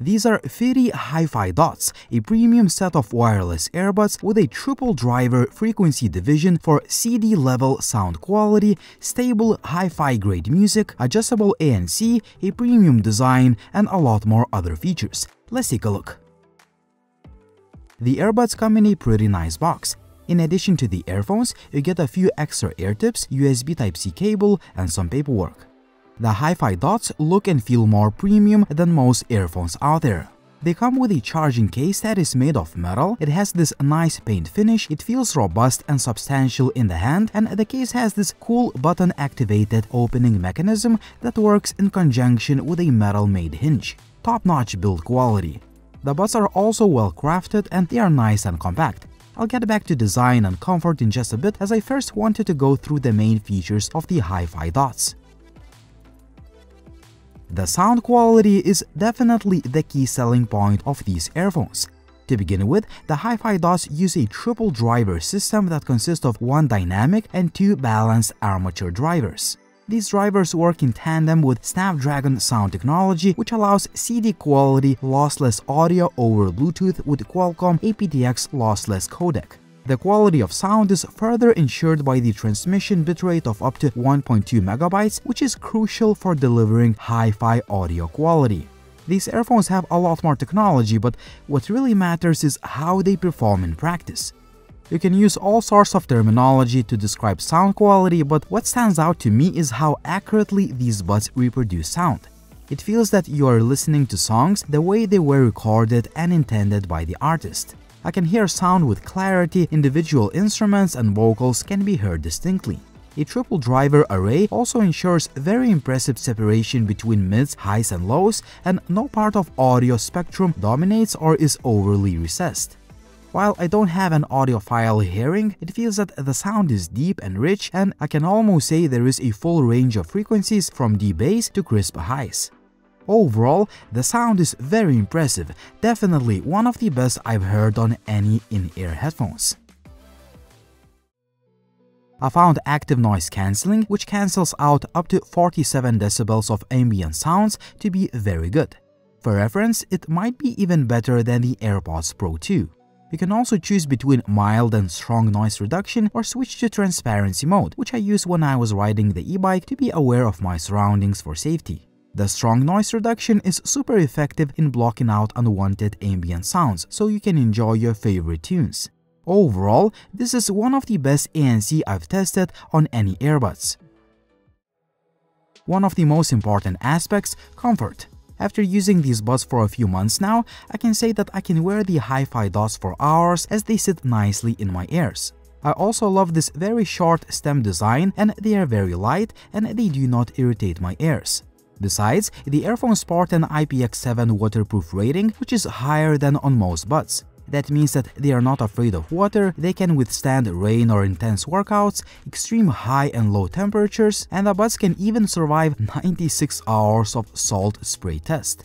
These are FiiTii HiFIDots, a premium set of wireless earbuds with a triple driver frequency division for CD-level sound quality, stable hi-fi grade music, adjustable ANC, a premium design, and a lot more other features. Let's take a look. The earbuds come in a pretty nice box. In addition to the earphones, you get a few extra ear tips, USB Type-C cable, and some paperwork. The HiFIDots look and feel more premium than most earphones out there. They come with a charging case that is made of metal, it has this nice paint finish, it feels robust and substantial in the hand, and the case has this cool button-activated opening mechanism that works in conjunction with a metal-made hinge. Top-notch build quality. The buds are also well-crafted and they are nice and compact. I'll get back to design and comfort in just a bit, as I first wanted to go through the main features of the HiFIDots. The sound quality is definitely the key selling point of these earphones. To begin with, the HiFIDots use a triple driver system that consists of one dynamic and two balanced armature drivers. These drivers work in tandem with Snapdragon sound technology, which allows CD-quality lossless audio over Bluetooth with Qualcomm aptX lossless codec. The quality of sound is further ensured by the transmission bitrate of up to 1.2 megabytes, which is crucial for delivering hi-fi audio quality. These earphones have a lot more technology, but what really matters is how they perform in practice. You can use all sorts of terminology to describe sound quality, but what stands out to me is how accurately these buds reproduce sound. It feels that you are listening to songs the way they were recorded and intended by the artist. I can hear sound with clarity, individual instruments and vocals can be heard distinctly. A triple driver array also ensures very impressive separation between mids, highs and lows, and no part of audio spectrum dominates or is overly recessed. While I don't have an audiophile hearing, it feels that the sound is deep and rich, and I can almost say there is a full range of frequencies from deep bass to crisp highs. Overall, the sound is very impressive, definitely one of the best I've heard on any in-ear headphones. I found active noise cancelling, which cancels out up to 47 decibels of ambient sounds, to be very good. For reference, it might be even better than the AirPods Pro 2. You can also choose between mild and strong noise reduction or switch to transparency mode, which I used when I was riding the e-bike to be aware of my surroundings for safety. The strong noise reduction is super effective in blocking out unwanted ambient sounds, so you can enjoy your favorite tunes. Overall, this is one of the best ANC I've tested on any earbuds. One of the most important aspects, comfort. After using these buds for a few months now, I can say that I can wear the HiFIDots for hours as they sit nicely in my ears. I also love this very short stem design, and they are very light and they do not irritate my ears. Besides, the earphones sport an IPX7 waterproof rating, which is higher than on most buds. That means that they are not afraid of water, they can withstand rain or intense workouts, extreme high and low temperatures, and the buds can even survive 96 hours of salt spray test.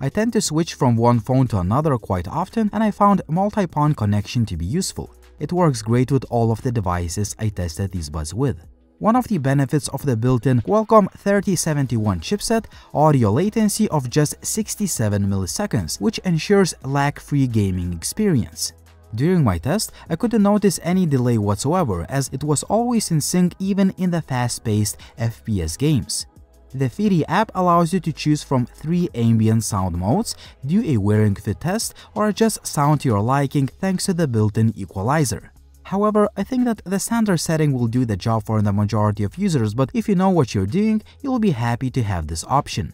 I tend to switch from one phone to another quite often, and I found multi-pawn connection to be useful. It works great with all of the devices I tested these buds with. One of the benefits of the built-in Qualcomm 3071 chipset, audio latency of just 67 milliseconds, which ensures lag-free gaming experience. During my test, I couldn't notice any delay whatsoever, as it was always in sync even in the fast-paced FPS games. The FiiTii app allows you to choose from 3 ambient sound modes, do a wearing fit test, or adjust sound to your liking thanks to the built-in equalizer. However, I think that the standard setting will do the job for the majority of users, but if you know what you're doing, you'll be happy to have this option.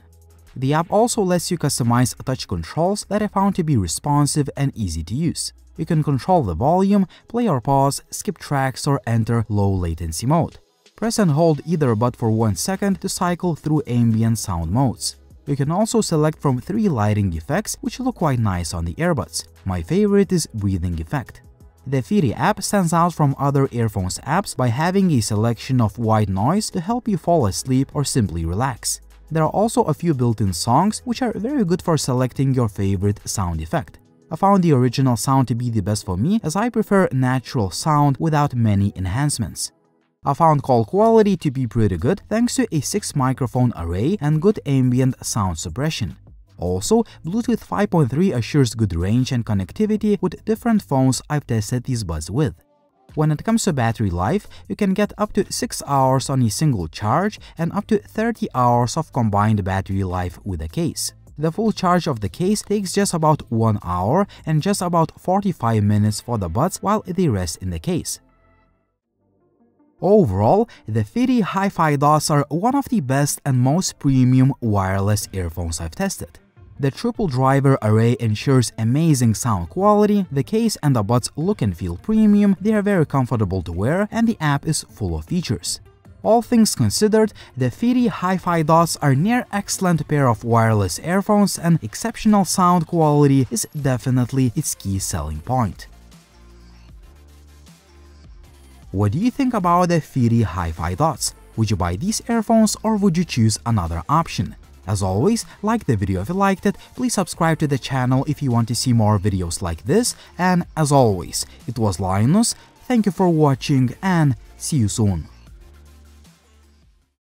The app also lets you customize touch controls that I found to be responsive and easy to use. You can control the volume, play or pause, skip tracks, or enter low latency mode. Press and hold either button for 1 second to cycle through ambient sound modes. You can also select from 3 lighting effects, which look quite nice on the earbuds. My favorite is breathing effect. The FiiTii app stands out from other earphones apps by having a selection of white noise to help you fall asleep or simply relax. There are also a few built-in songs, which are very good for selecting your favorite sound effect. I found the original sound to be the best for me, as I prefer natural sound without many enhancements. I found call quality to be pretty good thanks to a 6-microphone array and good ambient sound suppression. Also, Bluetooth 5.3 assures good range and connectivity with different phones I've tested these buds with. When it comes to battery life, you can get up to 6 hours on a single charge and up to 30 hours of combined battery life with a case. The full charge of the case takes just about 1 hour and just about 45 minutes for the buds while they rest in the case. Overall, the FiiTii HiFIDots are one of the best and most premium wireless earphones I've tested. The triple driver array ensures amazing sound quality, the case and the buds look and feel premium, they are very comfortable to wear, and the app is full of features. All things considered, the FiiTii HiFIDots are near excellent pair of wireless earphones, and exceptional sound quality is definitely its key selling point. What do you think about the FiiTii HiFIDots? Would you buy these earphones or would you choose another option? As always, like the video if you liked it, please subscribe to the channel if you want to see more videos like this, and as always, it was Linus, thank you for watching and see you soon.